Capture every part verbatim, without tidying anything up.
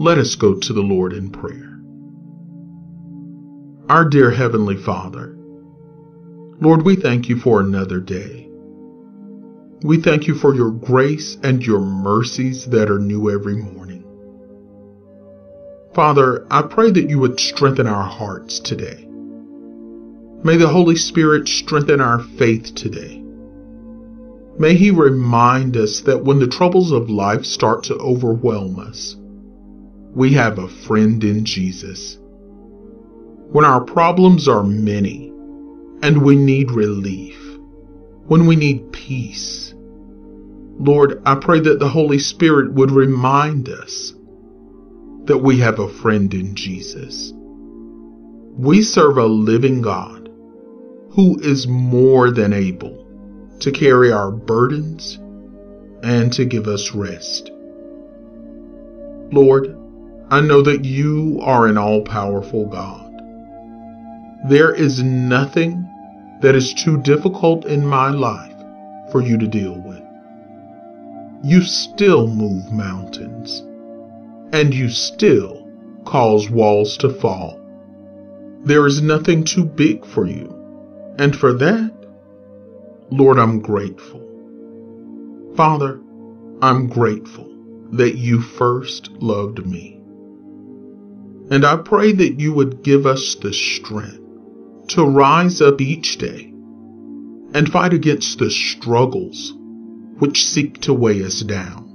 Let us go to the Lord in prayer. Our dear Heavenly Father, Lord, we thank you for another day. We thank you for your grace and your mercies that are new every morning. Father, I pray that you would strengthen our hearts today. May the Holy Spirit strengthen our faith today. May he remind us that when the troubles of life start to overwhelm us, we have a friend in Jesus. When our problems are many, and we need relief, when we need peace, Lord, I pray that the Holy Spirit would remind us that we have a friend in Jesus. We serve a living God who is more than able to carry our burdens and to give us rest. Lord, I know that you are an all-powerful God. There is nothing that is too difficult in my life for you to deal with. You still move mountains, and you still cause walls to fall. There is nothing too big for you, and for that, Lord, I'm grateful. Father, I'm grateful that you first loved me. And I pray that you would give us the strength to rise up each day and fight against the struggles which seek to weigh us down.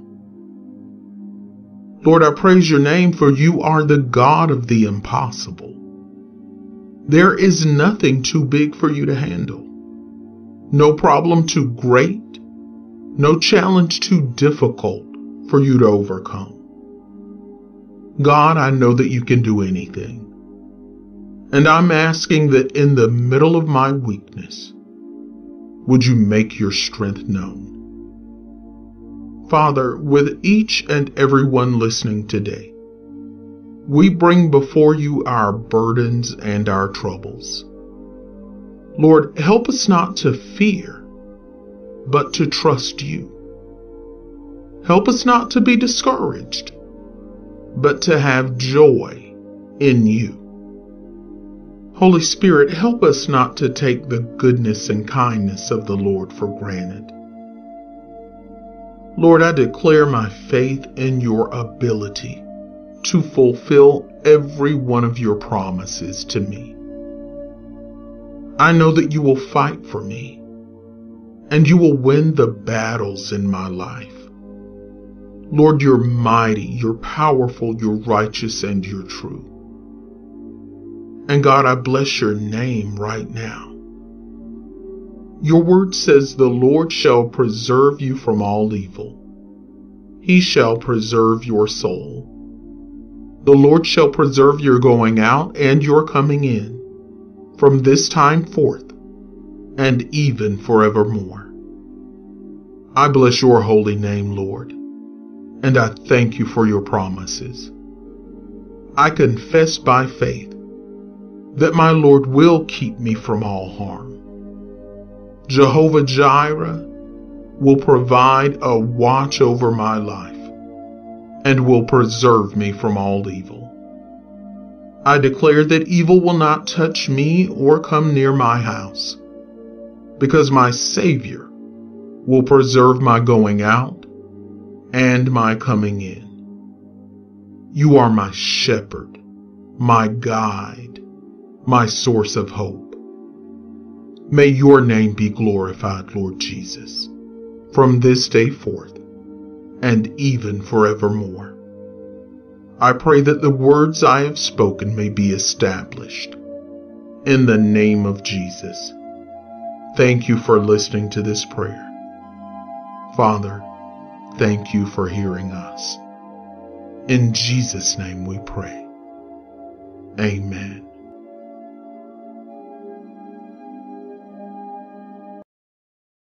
Lord, I praise your name, for you are the God of the impossible. There is nothing too big for you to handle, no problem too great, no challenge too difficult for you to overcome. God, I know that you can do anything. And I'm asking that in the middle of my weakness, would you make your strength known? Father, with each and everyone listening today, we bring before you our burdens and our troubles. Lord, help us not to fear, but to trust you. Help us not to be discouraged, but to have joy in you. Holy Spirit, help us not to take the goodness and kindness of the Lord for granted. Lord, I declare my faith in your ability to fulfill every one of your promises to me. I know that you will fight for me, and you will win the battles in my life. Lord, you're mighty, you're powerful, you're righteous, and you're true. And God, I bless your name right now. Your word says the Lord shall preserve you from all evil. He shall preserve your soul. The Lord shall preserve your going out and your coming in from this time forth and even forevermore. I bless your holy name, Lord. And I thank you for your promises. I confess by faith that my Lord will keep me from all harm. Jehovah Jireh will provide a watch over my life and will preserve me from all evil. I declare that evil will not touch me or come near my house, because my Savior will preserve my going out and my coming in. You are my shepherd, my guide, my source of hope. May your name be glorified, Lord Jesus, from this day forth and even forevermore. I pray that the words I have spoken may be established in the name of Jesus. Thank you for listening to this prayer. Father, thank you for hearing us. In Jesus' name we pray. Amen.